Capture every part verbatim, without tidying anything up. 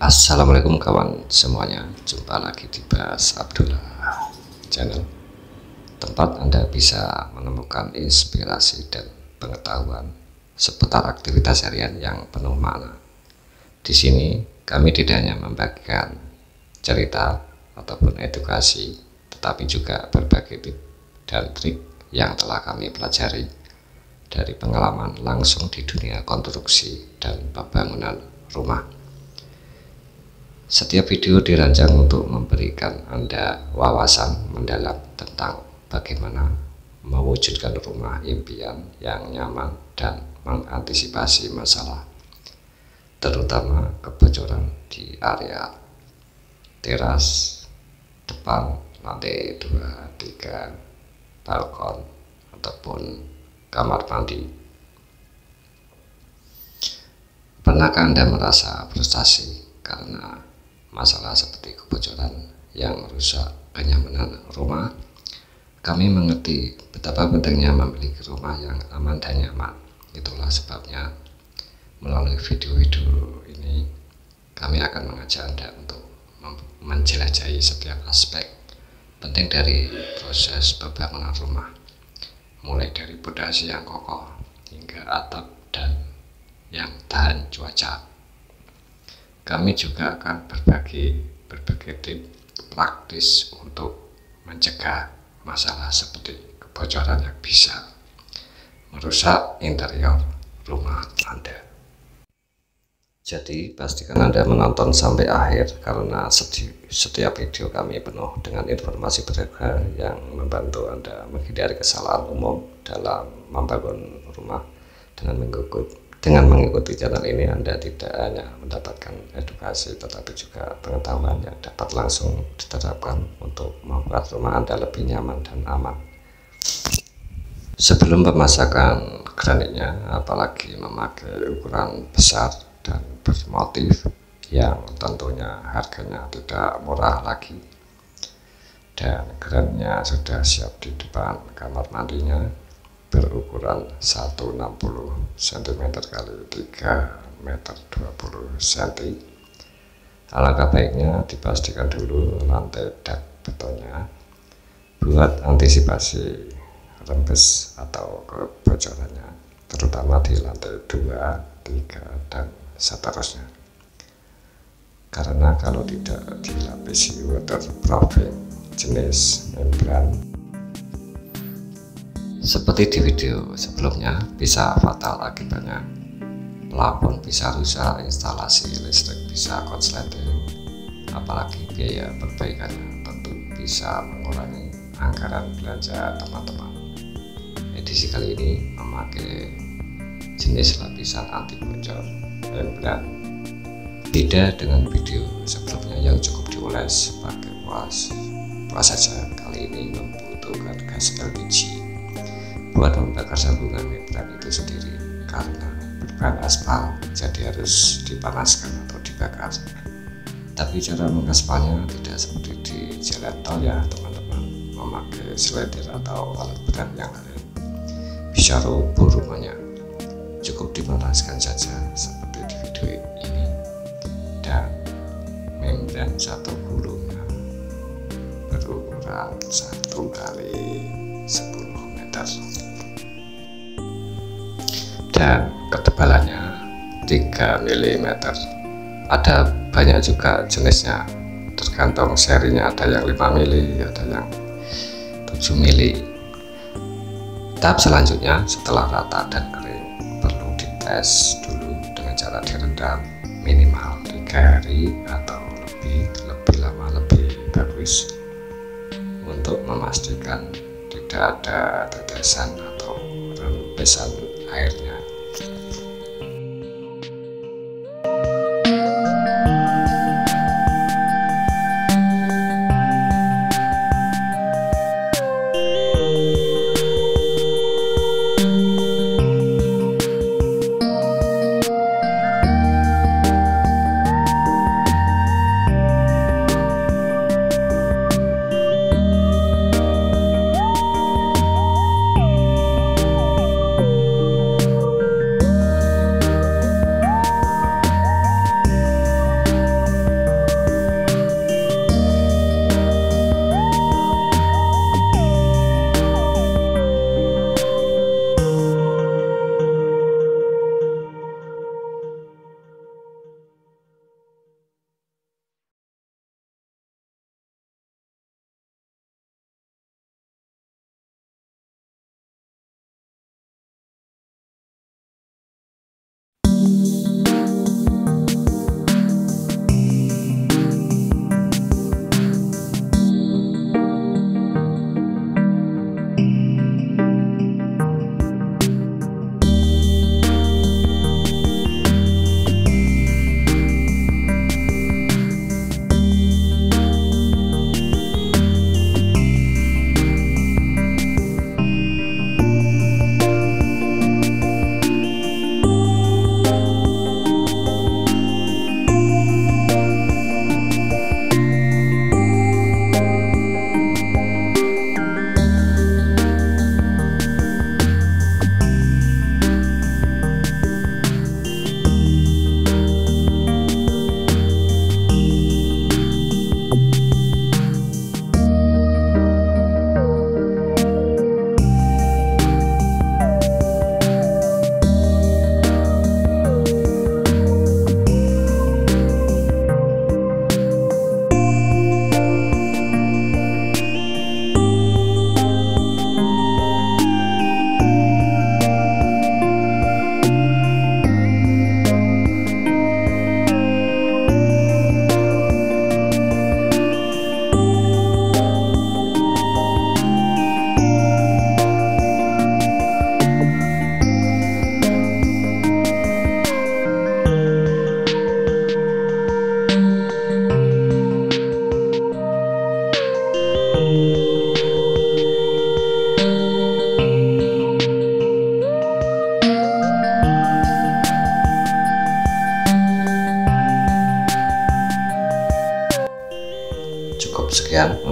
Assalamualaikum kawan semuanya, jumpa lagi di Bas Abdullah Channel, tempat Anda bisa menemukan inspirasi dan pengetahuan seputar aktivitas harian yang penuh makna. Di sini kami tidak hanya membagikan cerita ataupun edukasi, tetapi juga berbagai tips dan trik yang telah kami pelajari dari pengalaman langsung di dunia konstruksi dan pembangunan rumah. Setiap video dirancang untuk memberikan Anda wawasan mendalam tentang bagaimana mewujudkan rumah impian yang nyaman dan mengantisipasi masalah, terutama kebocoran di area teras, depan, lantai dua, tiga, balkon, ataupun kamar mandi. Pernahkah Anda merasa frustasi karena masalah seperti kebocoran yang merusak kenyamanan rumah? Kami mengerti betapa pentingnya memiliki rumah yang aman dan nyaman. Itulah sebabnya melalui video-video ini kami akan mengajak Anda untuk menjelajahi setiap aspek penting dari proses pembangunan rumah, mulai dari pondasi yang kokoh hingga atap dan yang tahan cuaca. Kami juga akan berbagi berbagai tips praktis untuk mencegah masalah seperti kebocoran yang bisa merusak interior rumah Anda. Jadi pastikan Anda menonton sampai akhir, karena setiap video kami penuh dengan informasi berharga yang membantu Anda menghindari kesalahan umum dalam membangun rumah. Dengan mengikuti Dengan mengikuti channel ini, Anda tidak hanya mendapatkan edukasi tetapi juga pengetahuan yang dapat langsung diterapkan untuk membuat rumah Anda lebih nyaman dan aman. Sebelum pemasangan granitnya, apalagi memakai ukuran besar dan bermotif yang tentunya harganya tidak murah lagi, dan granitnya sudah siap di depan kamar mandinya, berukuran seratus enam puluh sentimeter kali tiga meter dua puluh sentimeter. Alangkah baiknya dipastikan dulu lantai dak betonnya buat antisipasi rembes atau kebocorannya, terutama di lantai dua, tiga, dan seterusnya. Karena kalau tidak dilapisi waterproofing jenis membran seperti di video sebelumnya, bisa fatal akibatnya. Plafon bisa rusak, instalasi listrik bisa konsleting, apalagi biaya perbaikannya tentu bisa mengurangi anggaran belanja teman-teman. Edisi kali ini memakai jenis lapisan anti bocor membran. Beda dengan video sebelumnya yang cukup dioles pakai kuas, kuas saja, kali ini membutuhkan gas L P G buat membakar sambungan membran itu sendiri, karena berbahan aspal jadi harus dipanaskan atau dibakar. Tapi cara mengaspalnya tidak seperti di jalan tol ya teman-teman, memakai slider atau alat berat yang lain bisa roboh rumahnya. Cukup dipanaskan saja seperti di video ini, dan membran satu gulungnya berukuran satu kali sepuluh meter dan ketebalannya tiga milimeter. Ada banyak juga jenisnya, tergantung serinya, ada yang lima mili, ada yang tujuh mili. Tahap selanjutnya setelah rata dan kering perlu dites dulu dengan cara direndam minimal tiga hari atau lebih, lebih lama lebih bagus, untuk memastikan tidak ada tetesan atau rembesan airnya.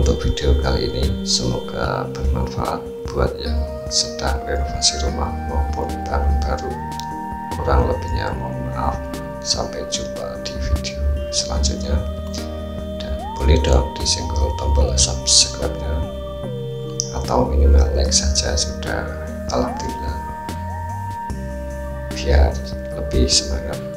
untuk video kali ini. Semoga bermanfaat buat yang sedang renovasi rumah maupun bangun baru. Kurang lebihnya mohon maaf. Sampai jumpa di video selanjutnya. Dan boleh dong disenggol tombol subscribe-nya atau minimal like saja sudah. Alhamdulillah, biar lebih semangat.